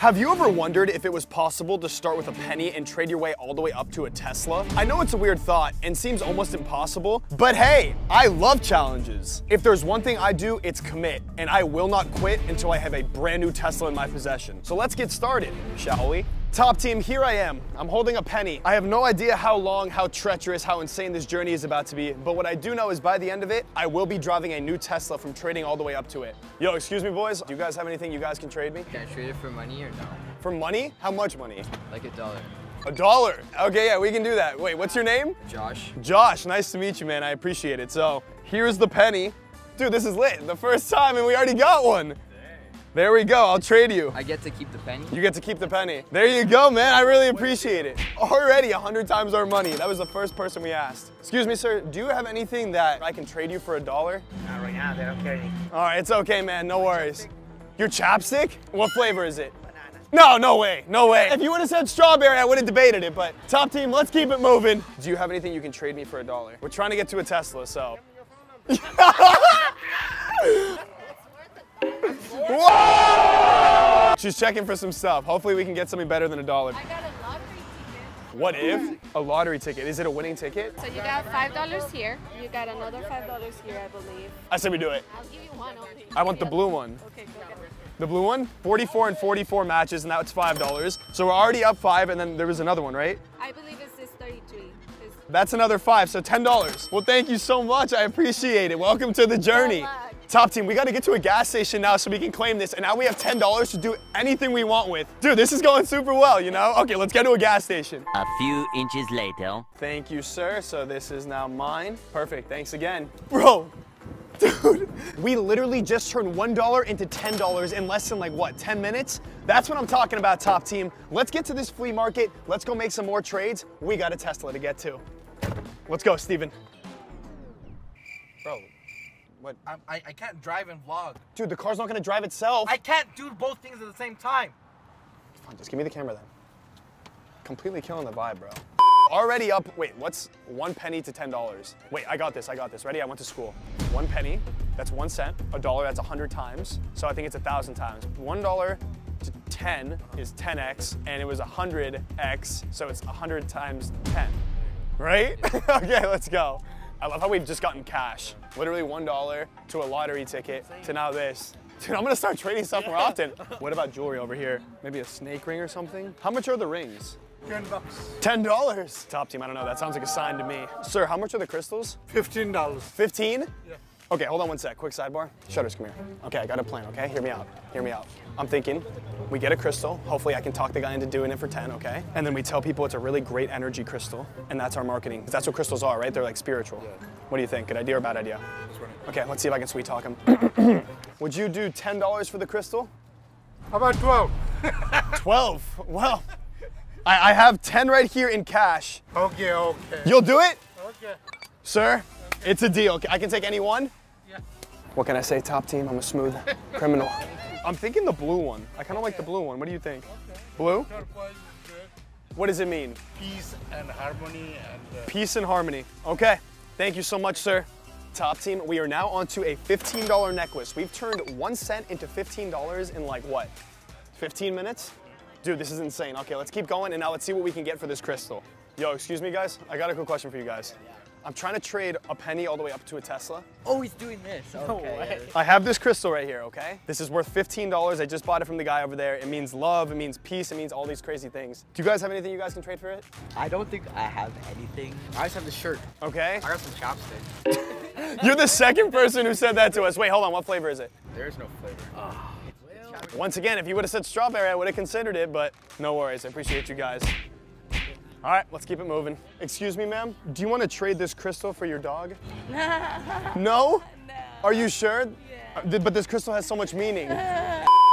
Have you ever wondered if it was possible to start with a penny and trade your way all the way up to a Tesla? I know it's a weird thought and seems almost impossible, but hey, I love challenges. If there's one thing I do, it's commit, and I will not quit until I have a brand new Tesla in my possession. So let's get started, shall we? Top team, here I am. I'm holding a penny. I have no idea how long, how treacherous, how insane this journey is about to be, but what I do know is by the end of it, I will be driving a new Tesla from trading all the way up to it. Yo, excuse me, boys. Do you guys have anything you guys can trade me? Can I trade it for money or no? For money? How much money? Like $1. $1? Okay, yeah, we can do that. Wait, what's your name? Josh. Josh, nice to meet you, man. I appreciate it. So, here's the penny. Dude, this is lit. The first time and we already got one. There we go, I'll trade you. I get to keep the penny? You get to keep the penny. There you go, man, I really appreciate it. Already 100 times our money. That was the first person we asked. Excuse me, sir, do you have anything that I can trade you for $1? Not right now, they don't carry me. All right, it's okay, man, no worries. Chapstick? Your chapstick? What flavor is it? Banana. No, no way, no way. If you would have said strawberry, I would have debated it, but top team, let's keep it moving. Do you have anything you can trade me for $1? We're trying to get to a Tesla, so. Whoa! She's checking for some stuff. Hopefully we can get something better than $1. I got a lottery ticket. What if? A lottery ticket. Is it a winning ticket? So you got $5 here. You got another $5 here, I believe. I said we do it. I'll give you one. I want the blue one. Okay, go ahead. The blue one? 44 and 44 matches, and that's $5. So we're already up 5, and then there was another one, right? I believe it's this 33. That's another 5, so $10. Well, thank you so much. I appreciate it. Welcome to the journey. Top team, we gotta get to a gas station now so we can claim this, and now we have $10 to do anything we want with. Dude, this is going super well, you know? Okay, let's get to a gas station. A few inches later. Thank you, sir. So this is now mine. Perfect, thanks again. Bro, dude, we literally just turned $1 into $10 in less than like, what, 10 minutes? That's what I'm talking about, top team. Let's get to this flea market. Let's go make some more trades. We got a Tesla to get to. Let's go, Steven. Bro. What? I can't drive and vlog. Dude, the car's not gonna drive itself. I can't do both things at the same time. Fine, just give me the camera then. Completely killing the vibe, bro. Already up, wait, what's one penny to $10? Wait, I got this. Ready? I went to school. One penny, that's 1 cent. $1, that's 100 times. So I think it's 1,000 times. $1 to 10 is 10x, and it was 100x, so it's 100 times 10. Right? Okay, let's go. I love how we've just gotten cash. Literally $1 to a lottery ticket to now this. Dude, I'm gonna start trading stuff more often. What about jewelry over here? Maybe a snake ring or something? How much are the rings? $10. $10? Top team, I don't know. That sounds like a sign to me. Sir, how much are the crystals? $15. 15? Yeah. Okay, hold on one sec. Quick sidebar. Shutters, come here. Okay, I got a plan, okay? Hear me out. Hear me out. I'm thinking we get a crystal. Hopefully I can talk the guy into doing it for 10, okay? And then we tell people it's a really great energy crystal, and that's our marketing. That's what crystals are, right? They're like spiritual. Yeah. What do you think? Good idea or bad idea? Okay, let's see if I can sweet talk him. Would you do $10 for the crystal? How about 12? 12? Well, I have 10 right here in cash. Okay, okay. You'll do it? Okay. Sir, okay. It's a deal. I can take any one? What can I say, top team? I'm a smooth criminal. I'm thinking the blue one. I kind of like the blue one. What do you think? Okay. Blue? Turquoise is good. What does it mean? Peace and harmony. And, peace and harmony. Okay. Thank you so much, sir. Top team, we are now onto a $15 necklace. We've turned 1 cent into $15 in like what? 15 minutes? Dude, this is insane. Okay, let's keep going and now let's see what we can get for this crystal. Yo, excuse me, guys. I got a quick question for you guys. I'm trying to trade a penny all the way up to a Tesla. Oh, he's doing this. Okay. No, I have this crystal right here, okay? This is worth $15. I just bought it from the guy over there. It means love, it means peace, it means all these crazy things. Do you guys have anything you guys can trade for it? I don't think I have anything. I just have the shirt. Okay. I got some chapstick. You're the second person who said that to us. Wait, hold on, what flavor is it? There's no flavor. Oh. Well. Once again, if you would have said strawberry, I would have considered it, but no worries, I appreciate you guys. All right, let's keep it moving. Excuse me, ma'am. Do you want to trade this crystal for your dog? No. No? Are you sure? Yeah. But this crystal has so much meaning.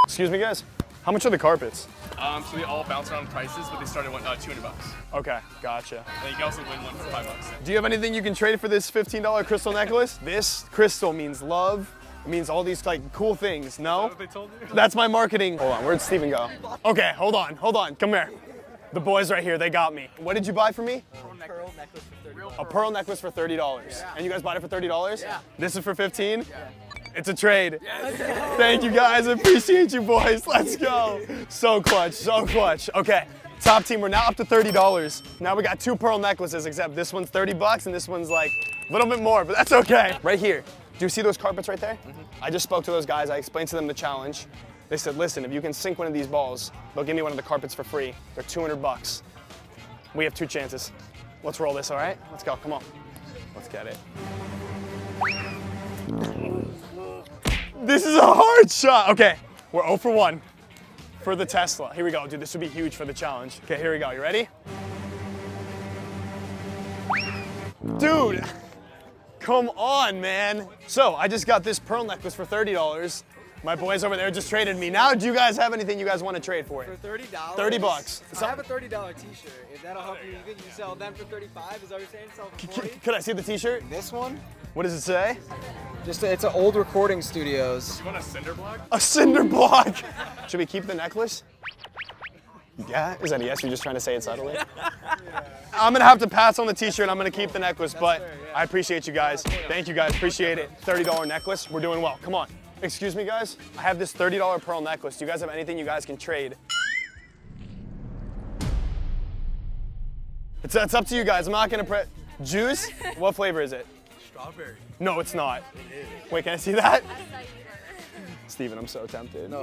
Excuse me, guys. How much are the carpets? So they all bounce around prices, but they start at $200. Okay, gotcha. And you can also win one for $5. Do you have anything you can trade for this $15 crystal necklace? This crystal means love. It means all these like cool things. No? Is that what they told you? That's my marketing. Hold on, where'd Steven go? Okay, hold on. Come here. The boys right here, they got me. What did you buy for me? Pearl necklace for $30. A pearl necklace for $30. Yeah. And you guys bought it for $30? Yeah. This is for $15? Yeah. It's a trade. Yes. Thank you guys. I appreciate you boys. Let's go. So clutch. So clutch. Okay. Top team, we're now up to $30. Now we got two pearl necklaces, except this one's 30 bucks and this one's like a little bit more, but that's okay. Right here. Do you see those carpets right there? Mm-hmm. I just spoke to those guys. I explained to them the challenge. They said, listen, if you can sink one of these balls, they'll give me one of the carpets for free. They're 200 bucks. We have two chances. Let's roll this, all right? Let's go, come on. Let's get it. This is a hard shot. Okay, we're 0 for 1 for the Tesla. Here we go, dude, this would be huge for the challenge. Okay, here we go, you ready? Dude, come on, man. So, I just got this pearl necklace for $30. My boys over there just traded me. Now, do you guys have anything you guys want to trade for it? For $30? 30 bucks. I have a $30 t-shirt. If that'll help you, you think you sell them for 35? Is that what you're saying? Sell for 40? Could I see the t-shirt? This one? What does it say? Just, it's an old recording studios. You want a cinder block? A cinder block! Should we keep the necklace? Yeah? Is that a yes? You're just trying to say it subtly? Yeah. I'm gonna have to pass on the t-shirt. I'm gonna keep the necklace, but fair, yeah. I appreciate you guys. Thank you guys, appreciate it. $30 necklace, we're doing well, come on. Excuse me, guys. I have this $30 pearl necklace. Do you guys have anything you guys can trade? It's up to you guys. I'm not gonna press. Juice? What flavor is it? Strawberry. No, it's not. It is. Wait, can I see that? Steven, I'm so tempted. No.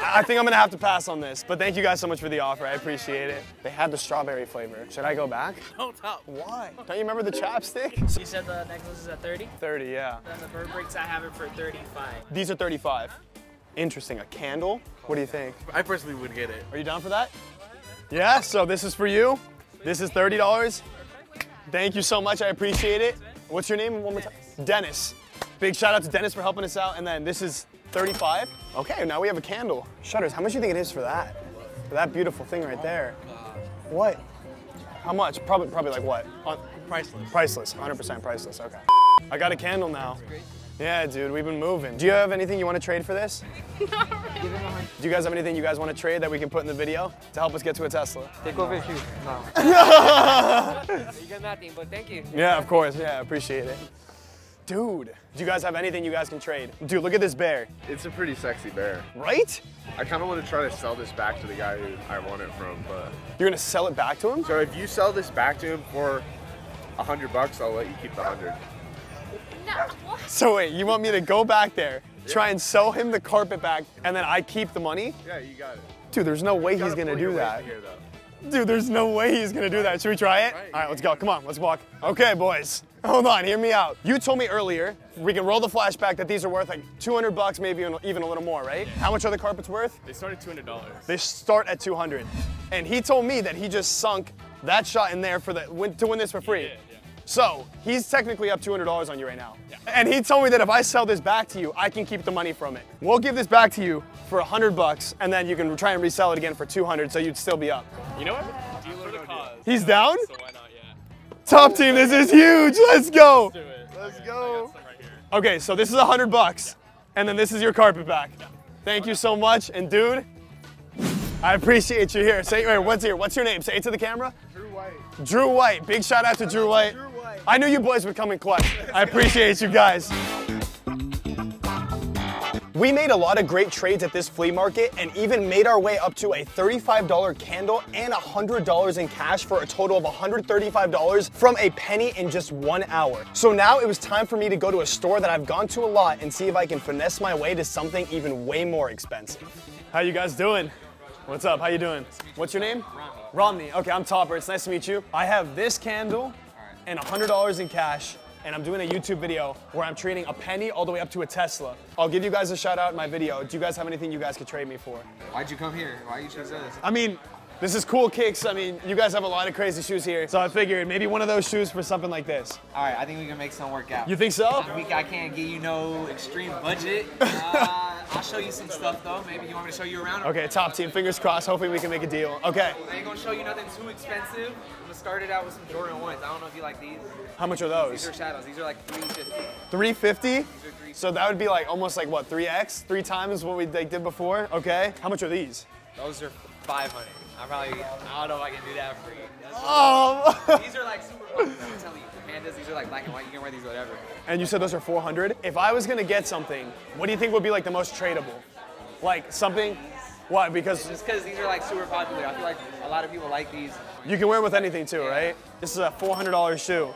I think I'm gonna have to pass on this, but thank you guys so much for the offer. I appreciate it. They had the strawberry flavor. Should I go back? No, stop. Why? Don't you remember the chapstick? You said the necklace is at 30? 30, yeah. Then the bird breaks, I have it for 35. These are 35. Interesting, a candle? What do you think? I personally would get it. Are you down for that? Yeah, so this is for you. This is $30. Thank you so much, I appreciate it. What's your name one more time? Dennis. Big shout out to Dennis for helping us out, and then this is 35. Okay, now we have a candle. Shutters, how much do you think it is for that? For that beautiful thing right there. What? How much? Probably like what? Priceless. Priceless, 100% priceless, okay. I got a candle now. Yeah, dude, we've been moving. Do you have anything you want to trade for this? Not really. Do you guys have anything you guys want to trade that we can put in the video to help us get to a Tesla? Take off your shoes. No. You got nothing, but thank you. Yeah, of course, yeah, appreciate it. Dude, do you guys have anything you guys can trade? Dude, look at this bear. It's a pretty sexy bear. Right? I kind of want to try to sell this back to the guy who I want it from, but... You're going to sell it back to him? So if you sell this back to him for 100 bucks, I'll let you keep the 100. No. So wait, you want me to go back there, try and sell him the carpet back, and then I keep the money? Yeah, you got it. Dude, there's no way he's going to do that. Dude, there's no way he's gonna do that. Should we try it? All right, let's go. Come on, let's walk. Okay, boys. Hold on, hear me out. You told me earlier, we can roll the flashback that these are worth like 200 bucks, maybe even a little more, right? Yeah. How much are the carpets worth? They start at $200. They start at 200. And he told me that he just sunk that shot in there for to win this for free. Yeah, yeah. So, he's technically up $200 on you right now. Yeah. And he told me that if I sell this back to you, I can keep the money from it. We'll give this back to you for 100 bucks, and then you can try and resell it again for 200, so you'd still be up. You know what? Dealer to cause. He's down? So why not, yeah. Top team, this is huge. Let's go. Let's do it. Let's go. Okay, so this is 100 bucks, and then this is your carpet back. Thank you so much, and dude, I appreciate you here. Say, wait, what's here? What's your name? Say it to the camera. Drew White. Drew White. Big shout out to Drew White. Drew White. I knew you boys would come in clutch. I appreciate you guys. We made a lot of great trades at this flea market and even made our way up to a $35 candle and $100 in cash for a total of $135 from a penny in just 1 hour. So now it was time for me to go to a store that I've gone to a lot and see if I can finesse my way to something even way more expensive. How you guys doing? What's up? How you doing? What's your name? Romney. Okay, I'm Topper. It's nice to meet you. I have this candle and $100 in cash, and I'm doing a YouTube video where I'm trading a penny all the way up to a Tesla. I'll give you guys a shout out in my video. Do you guys have anything you guys could trade me for? Why'd you come here? Why you chose this? I mean, this is Cool Kicks. I mean, you guys have a lot of crazy shoes here, so I figured maybe one of those shoes for something like this. All right, I think we can make some work out. You think so? I can't give you no extreme budget. I'll show you some stuff though. Maybe you want me to show you around? Okay, top team, fingers crossed. Hopefully we can make a deal. Okay. I ain't gonna show you nothing too expensive. I'm gonna start it out with some Jordan 1s. I don't know if you like these. How much are those? These are shadows. These are like 350. 350? These are 350. So that would be like almost like what, 3x? Three times what we did before? Okay. How much are these? Those are 500. I don't know if I can do that for you. Oh. These are like super fun. I'm telling you, pandas, these are like black and white. You can wear these whatever. And you said those are 400. If I was gonna get something, what do you think would be like the most tradable? Like something? What? Because it's just because these are like super popular. I feel like a lot of people like these. You can wear them with anything too, yeah. Right? This is a $400 shoe.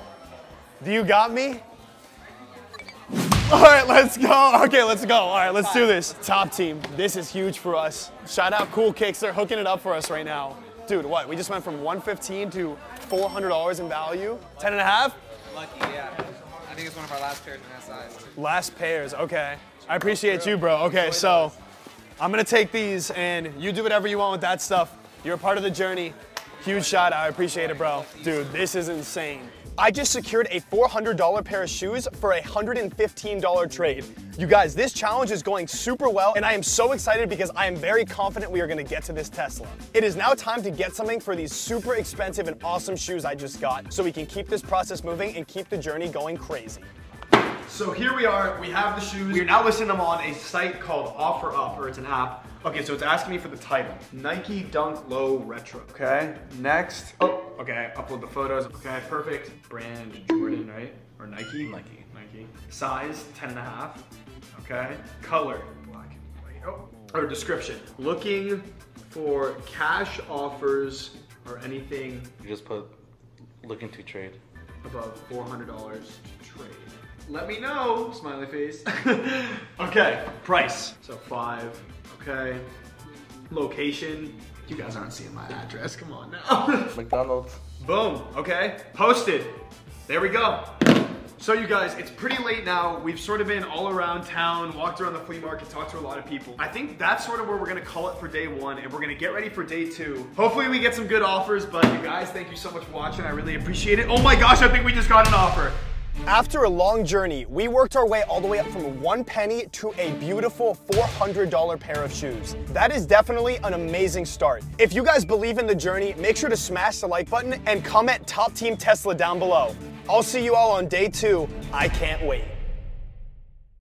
Do you got me? All right, let's go. Okay, let's go. All right, let's do this. Top team, this is huge for us. Shout out Cool Kicks, they're hooking it up for us right now. Dude, what? We just went from $115 to $400 in value. 10 and a half? Lucky, yeah. I think it's one of our last pairs in that size. Last pairs, okay. I appreciate you, bro. Okay, so I'm gonna take these and you do whatever you want with that stuff. You're a part of the journey. Huge shout out, I appreciate it, bro. Dude, this is insane. I just secured a $400 pair of shoes for a $115 trade. You guys, this challenge is going super well, and I am so excited because I am very confident we are gonna get to this Tesla. It is now time to get something for these super expensive and awesome shoes I just got, so we can keep this process moving and keep the journey going crazy. So here we are, we have the shoes. We're now listing them on a site called OfferUp, or it's an app. Okay, so it's asking me for the title. Nike Dunk Low Retro. Okay, next. Oh. Okay, upload the photos. Okay, perfect. Brand Jordan, right? Or Nike? Nike. Nike. Size, 10 and a half. Okay. Color, black and white. Oh. Or description. Looking for cash offers or anything. You just put, looking to trade. Above $400 to trade. Let me know, smiley face. Okay, price. So 5, okay. Location. You guys aren't seeing my address, come on now. McDonald's. Boom, okay, posted. There we go. So you guys, it's pretty late now. We've sort of been all around town, walked around the flea market, talked to a lot of people. I think that's sort of where we're gonna call it for day one, and we're gonna get ready for day two. Hopefully we get some good offers, but you guys, thank you so much for watching. I really appreciate it. Oh my gosh, I think we just got an offer. After a long journey, we worked our way all the way up from 1 penny to a beautiful $400 pair of shoes. That is definitely an amazing start. If you guys believe in the journey, make sure to smash the like button and comment Top Team Tesla down below. I'll see you all on day 2. I can't wait.